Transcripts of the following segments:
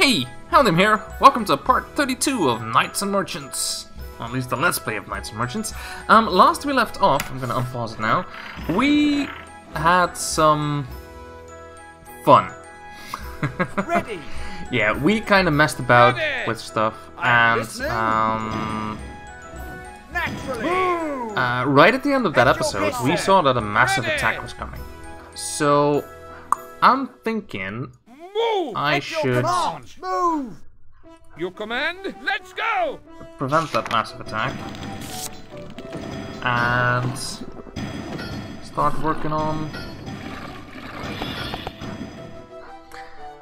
Hey, Houndim here. Welcome to part 32 of Knights and Merchants. Or at least the Let's Play of Knights and Merchants. Last we left off, I'm gonna unpause it now, we had some fun. Ready. Yeah, we kinda messed about with stuff, and right at the end of that episode, we saw that a massive attack was coming. So, I'm thinking I should your command. Let's go. Prevent that massive attack and start working on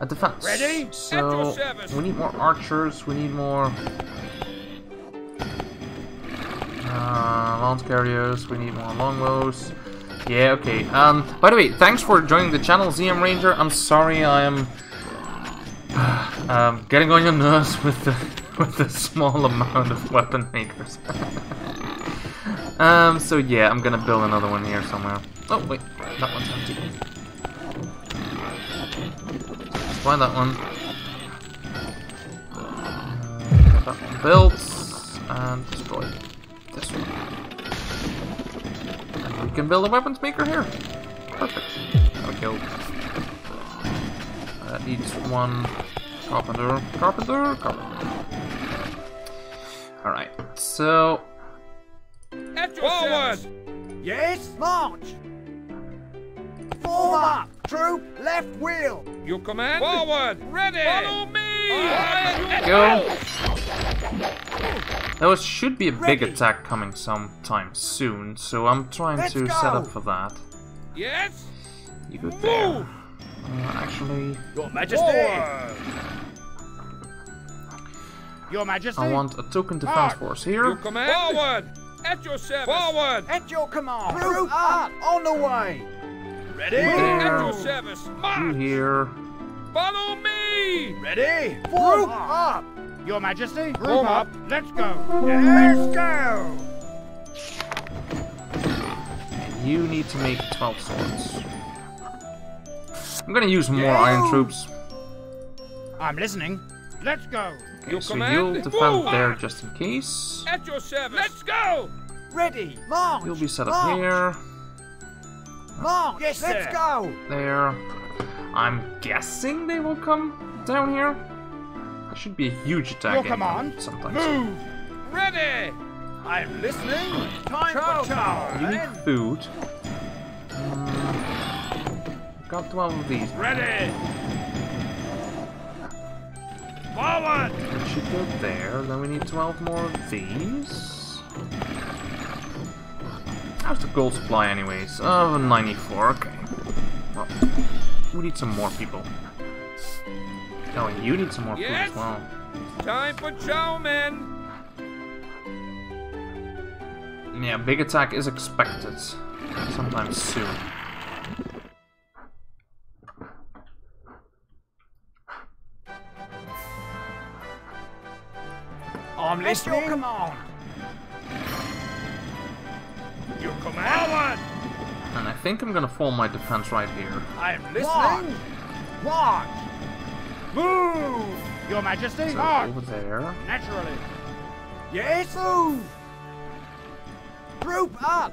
a defense. Ready? So we need more archers. We need more lance carriers. We need more longbows. Yeah. Okay. By the way, thanks for joining the channel, ZM Ranger. I'm sorry I am getting on your nerves with the small amount of weapon makers. So yeah, I'm gonna build another one here somewhere. Oh wait, that one's empty. Let's find that one. Get that one built and destroy this one. And we can build a weapons maker here. Perfect. That we killed. That needs one. Carpenter. Alright, so. Forward! Yes, march! Forward! Troop, left wheel! Your command? Forward! Ready! Follow me! Go! There should be a big attack coming sometime soon, so I'm trying to set up for that. Yes! You go there. Actually, Your Majesty! Your Majesty! I want a token defense force here. Your command. Forward! At your service! Forward! At your command! Group up! On the way! Ready? There. At your service! March! You here. Follow me! Ready? Group up! Your Majesty! Group up! Let's go! Let's go! And you need to make 12 swords. I'm gonna use more iron troops. I'm listening. Let's go. Okay, your command. You'll defend there just in case. At your service. Let's go. Ready. March. You'll be set up here. March. Yes, let's go. There. I'm guessing they will come down here. There should be a huge attack. Your command. Sometimes. Move. Ready. I'm listening. Time for chow. You need food. Got 12 of these. Ready! Forward! That should go there. Then we need 12 more of these. How's the gold supply, anyways? 94. Okay. Well, we need some more people. Oh, and you need some more food as well. Time for chow, man. Yeah, big attack is expected sometime soon. I'm listening. Your command. Your command. And I think I'm gonna form my defense right here. I'm listening. Watch. Move. Your Majesty. So over there. Naturally. Yes. Move. Troop up.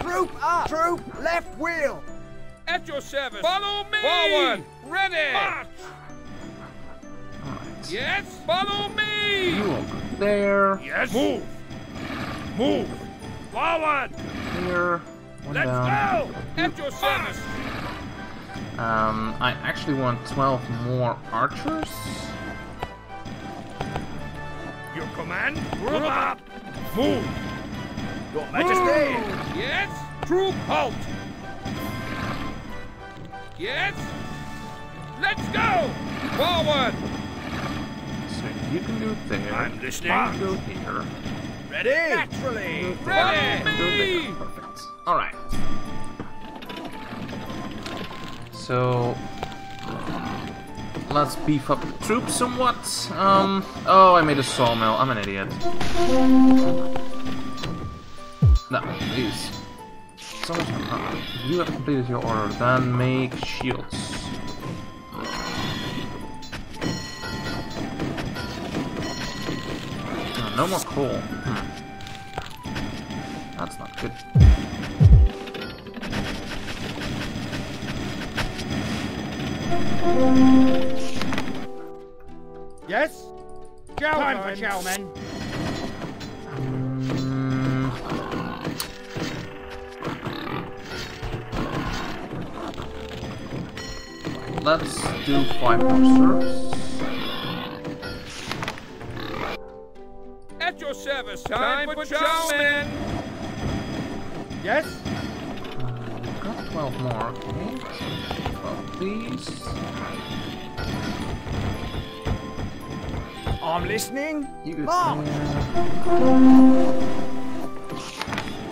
Troop up. Troop left wheel. At your service. Follow me. Forward. Ready. March. Yes, follow me! You will go there. Yes, move! Move! Forward! Here. One Let's down. Go! At your service! I actually want 12 more archers. Your command? Group up! Move! Your Majesty! Yes! Troop halt! Yes! Let's go! Forward! You can do it there. I'm listening. You can go here. Ready? Naturally. Ready. Perfect. All right. So let's beef up the troops somewhat. Oh, I made a sawmill. I'm an idiot. No, please. Someone, you have completed your order. Then make shields. No more coal. That's not good. Yes? Chow time for chow, men. Let's do 5 more serves. At your service, time for chow, men. Yes? We've got 12 more, okay. 12 please. I'm listening. You could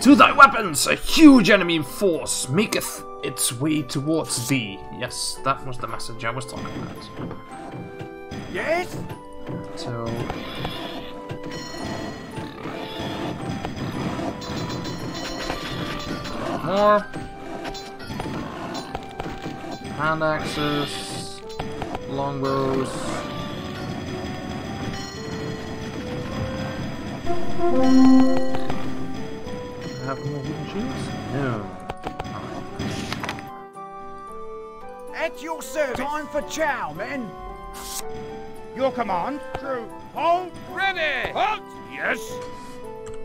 to thy weapons, a huge enemy force maketh its way towards thee. Yes, that was the message I was talking about. Yes. So. More. Hand axes. Longbows. Have more wooden shields? No. At your service. Time for chow, men. Your command. True. Halt ready. Halt. Yes.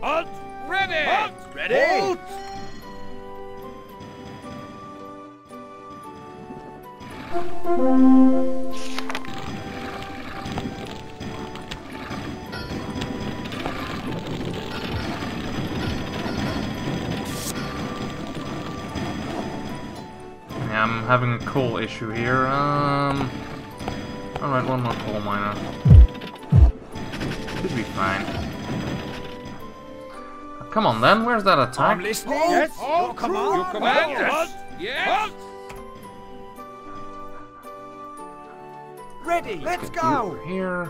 Halt ready. Halt ready. Halt. Yeah, I'm having a coal issue here. All right, one more coal miner. Should be fine. Come on, then. Where's that attack? I'm listening. Yes. Oh, come on. Your command. Yes. Yes. Ready. Let's go. Here.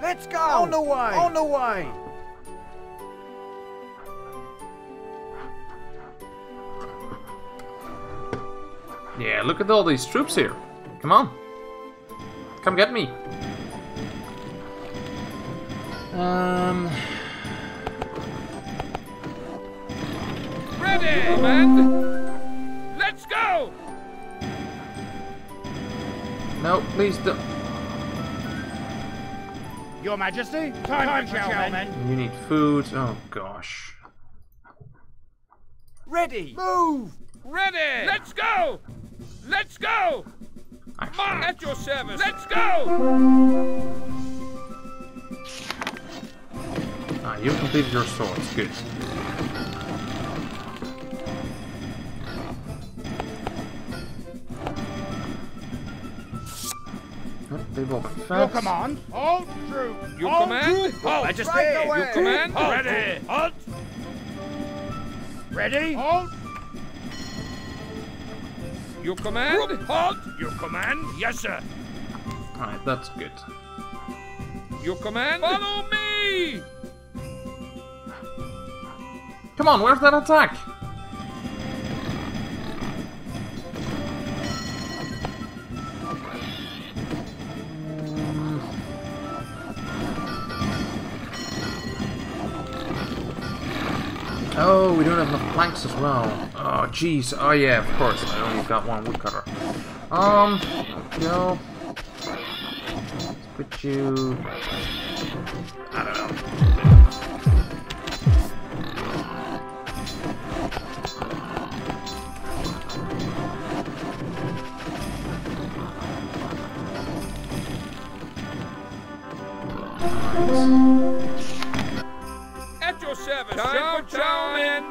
Let's go. On the way. On the way. Yeah, look at all these troops here. Come on. Come get me. Ready, man. Let's go. No, please don't. Your Majesty, time for chow, men. You need food. Oh gosh. Ready. Move. Ready. Let's go. Let's go. March at your service. Let's go. Ah, you completed your swords. Good. Your command. Hold true. Your command. Hold. I just said. Your command. Ready. Halt. Ready. Halt. Your command. Halt. Your command. Yes, sir. All right, that's good. Your command. Follow me. Come on. Where's that attack? Oh, we don't have enough planks as well. Oh, jeez. Oh, yeah, of course. I only got one woodcutter. Go. Let's put you. I don't know. At your service. Time for chow, men.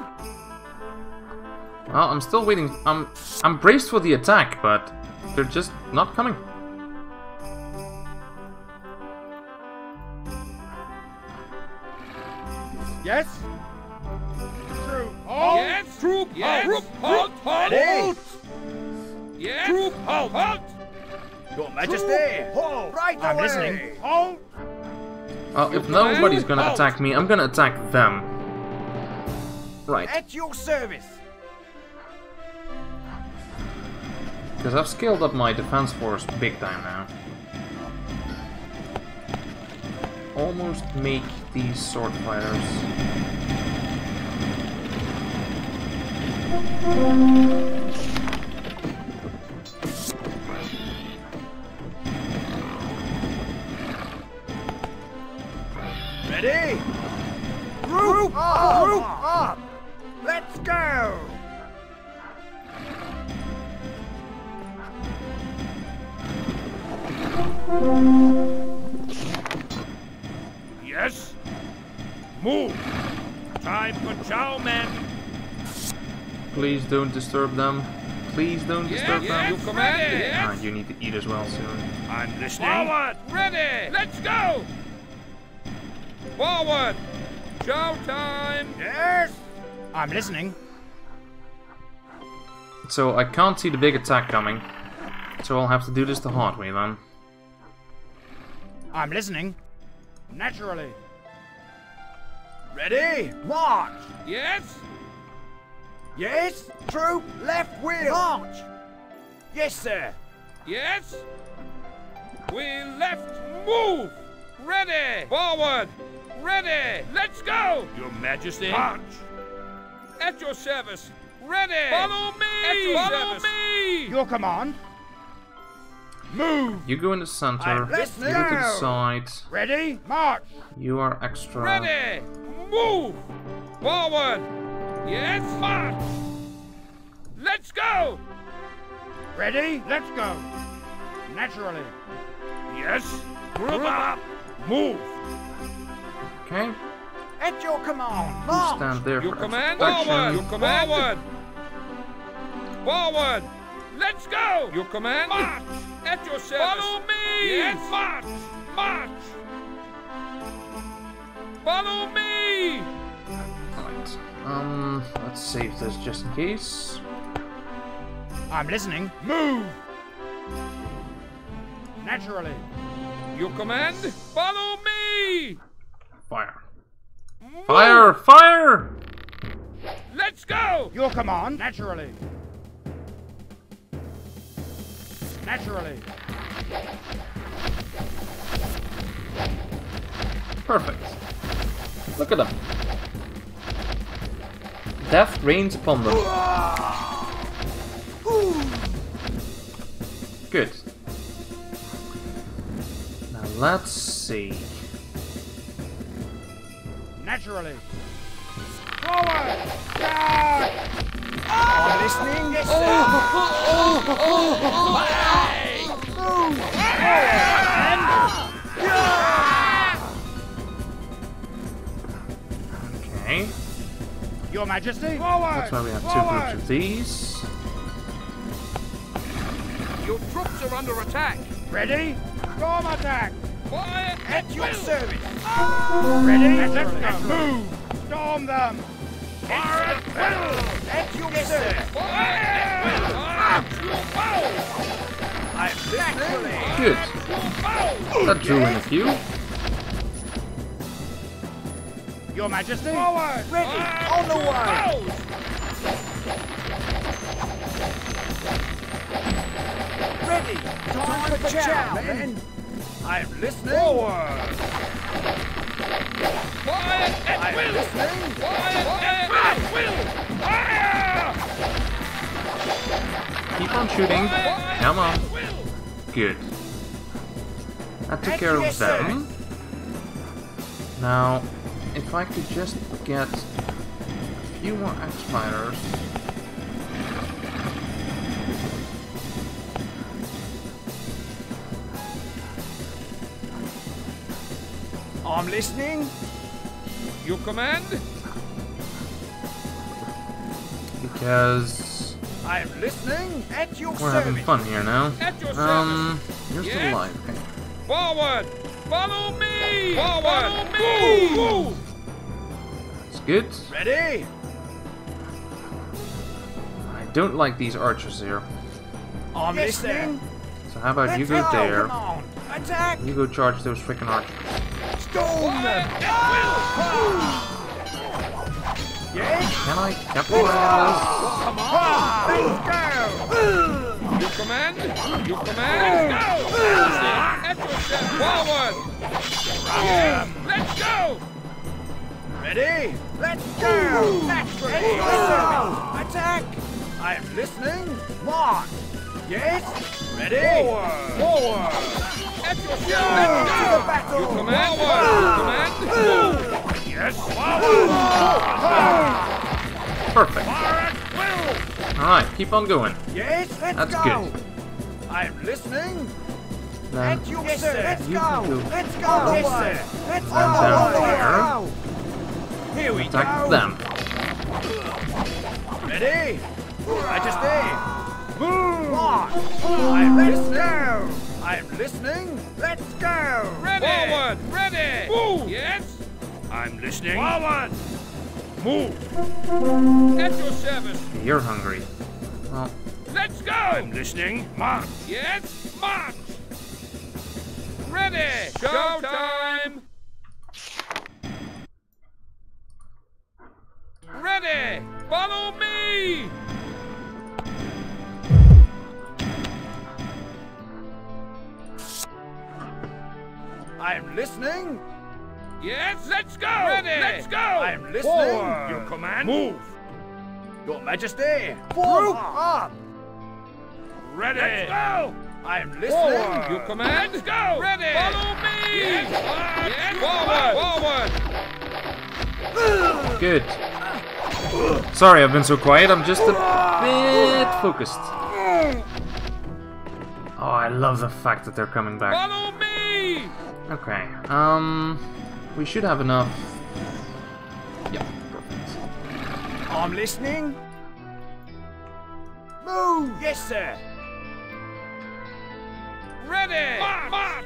Well, I'm still waiting. I'm braced for the attack, but they're just not coming. Yes. True. Halt. Yes. Troop. Yes. Troop. Halt. Halt. Halt. Yes. Troop. Halt. Halt. Your Majesty. Halt. Right away. I'm listening. Halt. Well, if nobody's gonna attack me, I'm gonna attack them. Right. At your service. Because I've scaled up my defense force big time now. almost make these sword fighters. Please don't disturb them. Please don't disturb them. You command it. And you need to eat as well soon. I'm listening. Forward! Ready! Let's go! Forward! Show time! Yes! I'm listening. So I can't see the big attack coming. So I'll have to do this the hard way then. I'm listening. Naturally. Ready? March! Yes? Yes, troop, left wheel! March! Yes, sir! Yes! Wheel left, move! Ready! Forward! Ready! Let's go! Your Majesty! March! At your service! Ready! Follow me! At your service. Your command! Move! You go in the center, you look inside. Ready? March! You are extra. Ready! Move! Forward! Yes, march! Let's go! Ready? Let's go! Naturally. Yes! Group up! Move! Okay. At your command! March! You stand there for extra protection. Your command! Forward! Forward! Let's go! Your command! March! At your service! Follow me! Yes, march! March! Follow me! Right. Let's save this just in case. I'm listening. Move! Naturally. Your command? Follow me! Fire. Move. Fire! Fire! Let's go! Your command? Naturally. Naturally. Perfect. Look at them. Death rains upon them. Good. Now let's see. Naturally. Forward! Are you listening? Yes, sir. Okay. Your Majesty, forward! That's why we have two groups of these. Your troops are under attack. Ready? Storm attack! Fire at your service! Oh. Ready? Let's go! Move! Storm them! Fire at will! At your service! Fire at will! Good. That drew in a few. Your Majesty, forward, ready, on the way. Ready, time for chow, men. I'm listening. Forward. Fire at will. I'm listening. Fire at will. Fire. Keep on shooting. Come on. Good. That took care of them. Now. If I could just get a few more X-Fighters. I'm listening. Your command? Because I'm listening at your service. We're having fun here now. At your service. Here's the line. Okay. Forward! Follow me! Forward! Follow me! Move! Good. Ready? I don't like these archers here. I'm listening. So how about you go there? Attack! You go charge those freaking archers. Storm them! Can I capitalize? Come on! Let's go! You command, go! Forward! Let's go! Ready? Let's go! That's ready! Attack! I am listening. March! Yes? Ready? Forward! At your show! You command! Forward! Yes! Forward! Perfect. Alright, keep on going. Yes, let's That's go. Good. I'm listening. At your yes, let's you go. Go. Let's go. Yes, sir. Let's go. Down here. Here we Attack go. Them. Ready? Majesty. Boom. I'm listening. I'm listening. Let's go. Ready. Forward. Ready. Move. Yes. I'm listening. Forward. Move. At your service. You're hungry. Well, let's go! I'm listening. March! Yes, march! Ready! Show time! Ready! Follow me! I'm listening. Yes, let's go! Ready! Let's go! I'm listening. Forward. Your command. Move! Your Majesty! Group up! Ready! Let's go! I'm listening! Forward. You command! Let's go! Ready! Follow me! Yes! Yes. Forward! Forward! Good. Sorry I've been so quiet, I'm just a bit focused. Oh, I love the fact that they're coming back. Follow me! Okay, we should have enough. Yep. I'm listening. Move! Yes, sir. Ready! March! March!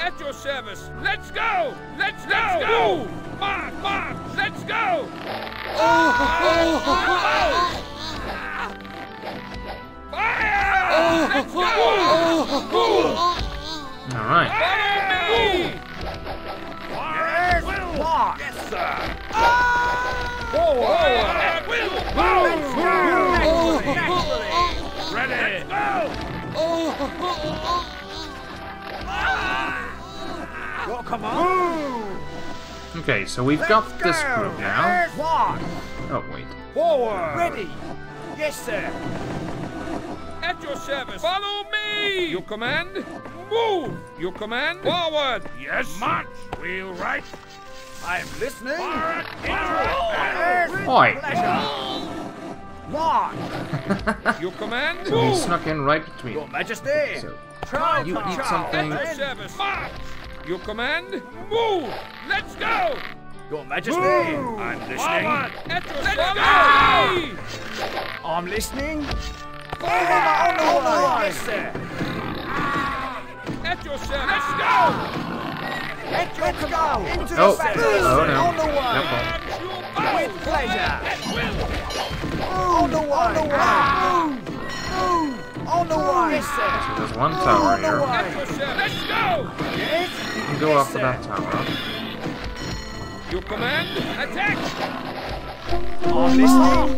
At your service. Let's go! Let's go! Move! March! March! Let's go! Fire! Let's go! All right. Follow me! March! Yes, sir. Ready! Go! Come on! Okay, so we've got this group now. Oh wait. Forward! Ready! Yes, sir. At your service. Follow me. Your command. Move. Your command. Forward. Yes. March. Wheel right. I'm listening. Oi! March! Your command. So he snuck in right between. Your Majesty. So you eat something. March! Your command. Move. Let's go. Your Majesty. Move. I'm listening. Let's go. I'm listening. At your service. Let's go. Let's go. Into the battle. With pleasure. On the one. On the one. So there's one tower here. Let's go. You can go after that tower. Your command. Attack. On this Follow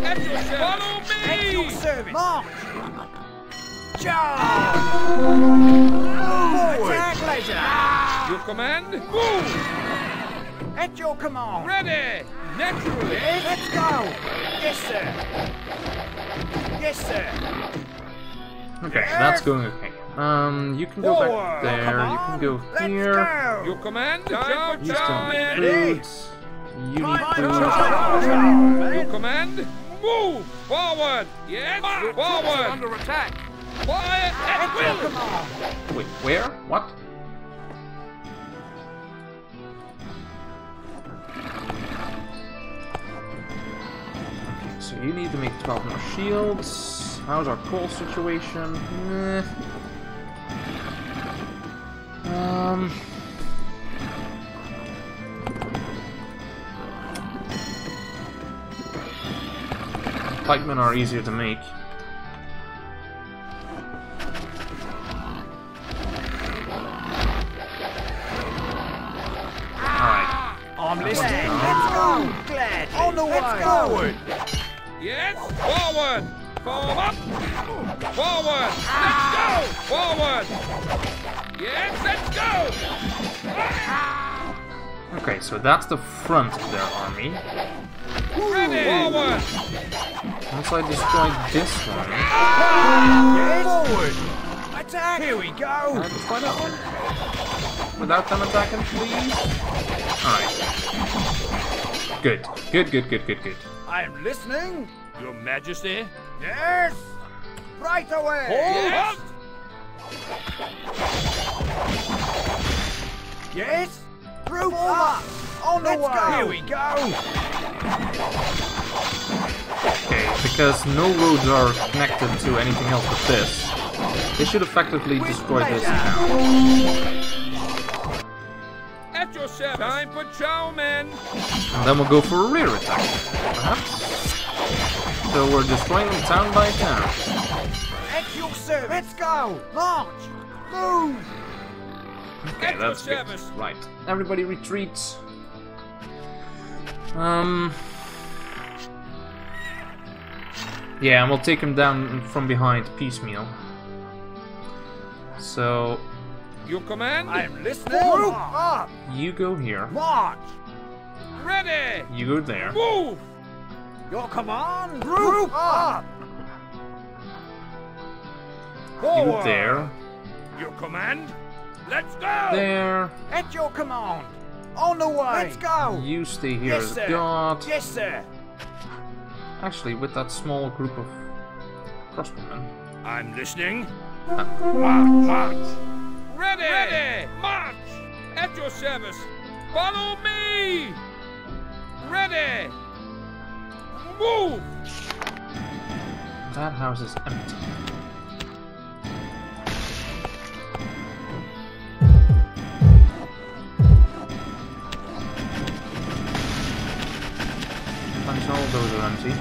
me! At your service! March! Charge! Your command? Move! At your command! Ready! Naturally! Yes. Let's go! Yes, sir! Yes, sir! Okay, yes. That's going okay. You can go back there, you can go here. Go. Your command? Ready! You command, move forward. Yes, march. Forward. Under attack. Fire at will. Wait, where? What? Okay, so you need to make 12 more shields. How's our coal situation? Pikemen are easier to make. Alright. I'm listening. Let's go! Glad. On the way. Let's go! Yes, forward! Form up. Forward. Let's go. Forward. Yes, let's go. Okay, so that's the front of their army. Ready. Forward. Once I destroy this one. Yes. Forward. Attack. Here we go. Destroy that one. Without them attacking, please. Alright. Good. Good, good, good, good, good. I am listening. Your Majesty? Yes! Right away! Hold up! Yes! Through up! On the way! Here we go! Okay, because no roads are connected to anything else but this, they should effectively destroy this now. At your service! Time for chow men! And then we'll go for a rear attack, perhaps? So we're destroying them town by town. At your service. Let's go! March! Move! Okay, at that's good. Service. Right. Everybody retreats. Yeah, and we'll take them down from behind piecemeal. So... Your command? I'm listening! Move up! You go here. March! Ready! You go there. Move! Your command, group up! You there. Your command, let's go! There. At your command, on the way! Let's go! You stay here as a guard. Yes, sir! Actually, with that small group of crossbowmen. I'm listening. March! Ready! Ready! March! At your service! Follow me! Ready! Move! That house is empty. Punch all those are empty.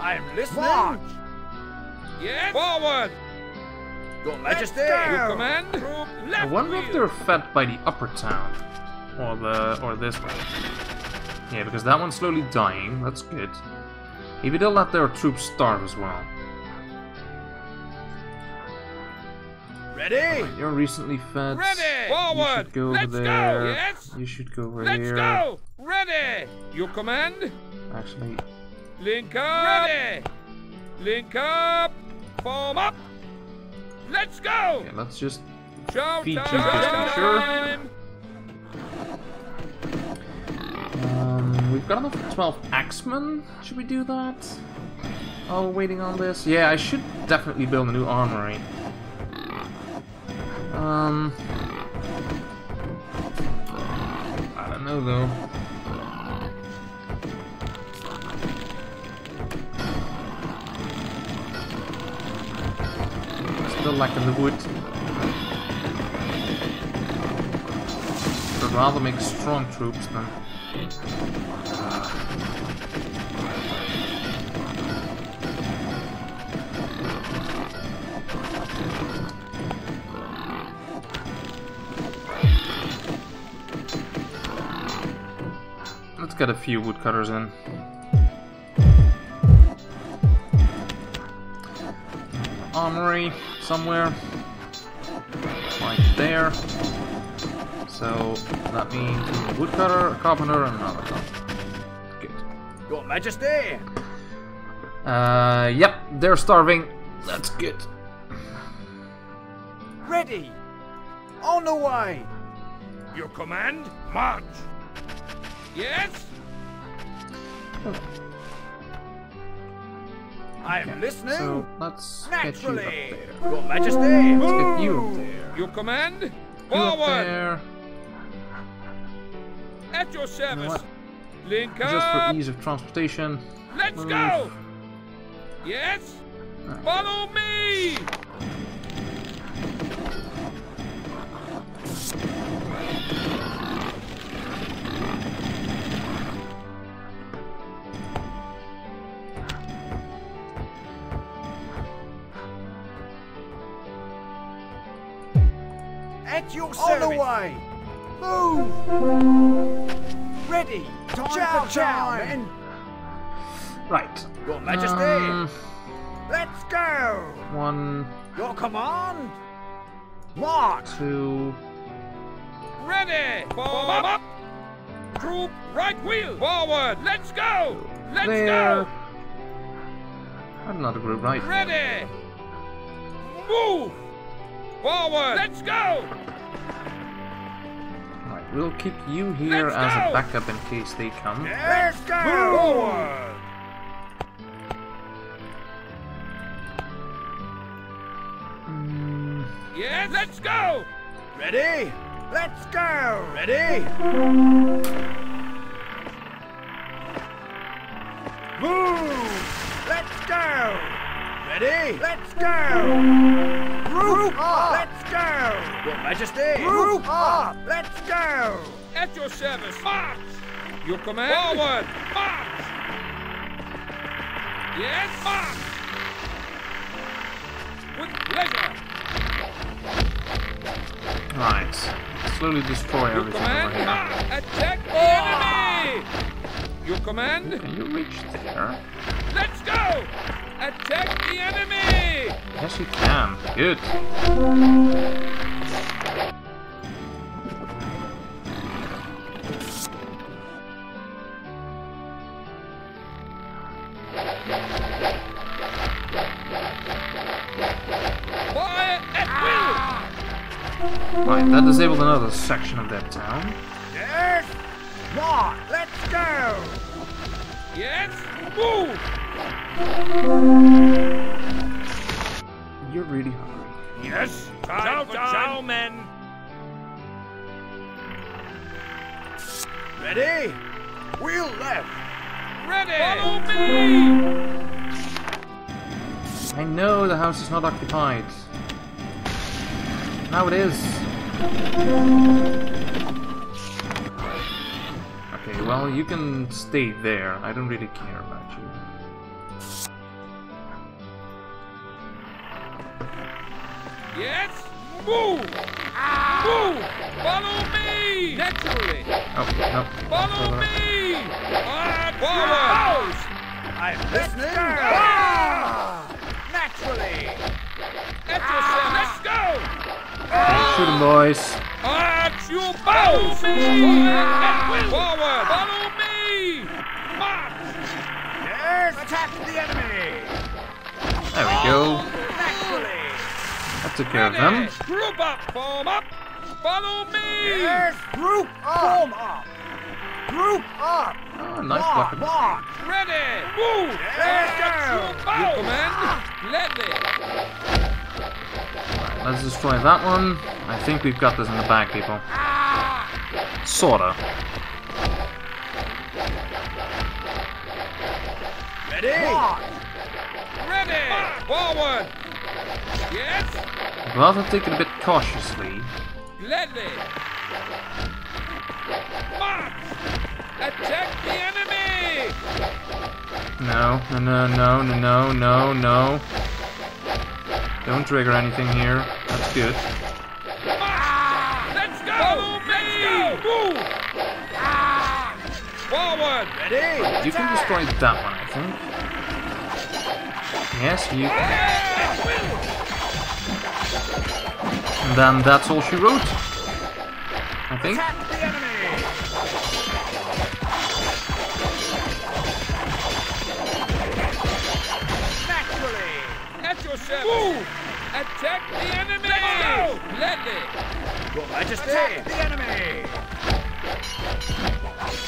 I am listening. March. Yes. Forward. Your Majesty. Your command. I wonder if they're fed by the upper town. Or this way. Yeah, because that one's slowly dying, that's good. Maybe they'll let their troops starve as well. Ready? Right, you're recently fed. Ready! Forward! You should go over there. Go, yes? You should go over here. Let's go! Ready! Your command? Actually. Link up! Ready! Link up! Form up! Let's go! Yeah, let's just feed you just to be sure. We've got enough 12 axemen. Should we do that? Oh, waiting on this. Yeah, I should definitely build a new armory. I don't know though. Still lacking the wood. I'd rather make strong troops than. Let's get a few woodcutters in. Armory somewhere. Like there. So that means a woodcutter, a carpenter, and another carpenter. Good. Your Majesty! Yep, they're starving. That's good. Ready! On the way! Your command, march! Yes? Okay. I am listening. So let's naturally. Get you up there. Your Majesty! Let's get you up there. Your command, forward! At your service. Link up. Just for ease of transportation. Let's go. Yes. Right. Follow me. At your service. On the way. Move. Ready! Time for chow, man! Right. Your Majesty, let's go. One. Your command. March. Two. Ready. Form up. Group right wheel. Forward. Let's go. Let's go. Had another group right. Ready. Move. Forward. Let's go. Right. We'll keep you here as a backup in case they come. Let's go. Forward. Yeah, let's go! Ready? Let's go! Ready? Move! Let's go! Ready? Let's go! Group up! Let's go! Your Majesty! Group up! Let's go! At your service! March! Your command! Forward! March! Yes, march! With pleasure! Right. Slowly destroy everything over here. Attack the enemy! Your command? Can you reach there? Let's go! Attack the enemy! Yes, you can. Good. Right, that disabled another section of that town. Yes! Walk! Let's go! Yes! Move! You're really hungry. Yes! Time for chow, men! Ready? Wheel left! Ready! Follow me! I know the house is not occupied. Now it is. Okay, well, you can stay there. I don't really care about you. Yes! Move! Move! Follow me! Naturally! Okay, no. Follow me! Forward! I'm listening! Naturally! Let's go! Shoot him, boys. Arch your bows! Forward! Follow me! March! Yes! Attack the enemy! There we go. Naturally. That took care of them. Group up! Form up! Follow me! Yes! Group up! Form up! Group up! Oh, nice weapon. Ready! Move! Yes! Arch your command! Let me! Let's destroy that one. I think we've got this in the bag, people. Sorta. Ready? Walk. Ready! Forward! Yes! I'd rather take it a bit cautiously. Gladly! March! Attack the enemy! No, no, no, no, no, no, no. Don't trigger anything here. That's good. Let's go! Let's go! Move! Forward! Ready? You can destroy that one, I think. Yes, you can. And then that's all she wrote, I think. Attack the enemy! Naturally! At your service! Move! Attack the enemy! Let's go! Let me! Your Majesty! Attack the enemy!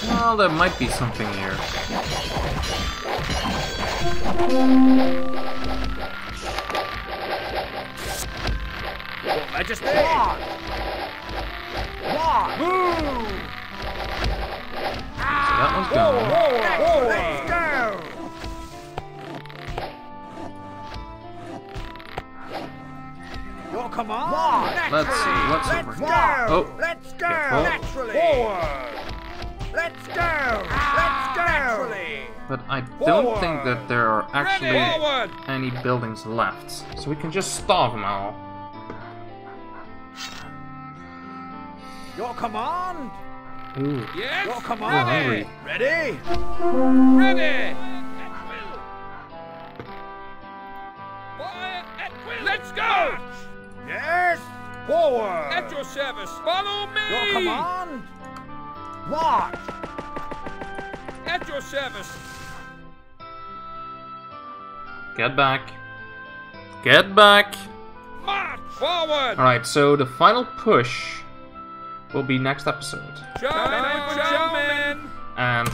Well, there might be something here. Your Majesty! Walk! Walk! Move! So that one's gone. Whoa. Let's go! Come on. Let's see what's over here. Oh, let's go. Naturally. Let's go. Naturally. But I don't think that there are actually any buildings left, so we can just starve them all. Your command. Ooh. Yes. Your command. Ready. Ready. Go! Yes! Forward! At your service! Follow me! Your command? What? At your service! Get back. Get back! March forward! Alright, so the final push will be next episode. Gentlemen! And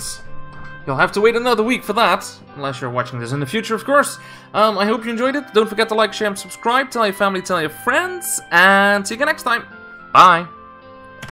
you'll have to wait another week for that, unless you're watching this in the future, of course. I hope you enjoyed it. Don't forget to like, share, and subscribe. Tell your family, tell your friends, and see you again next time. Bye!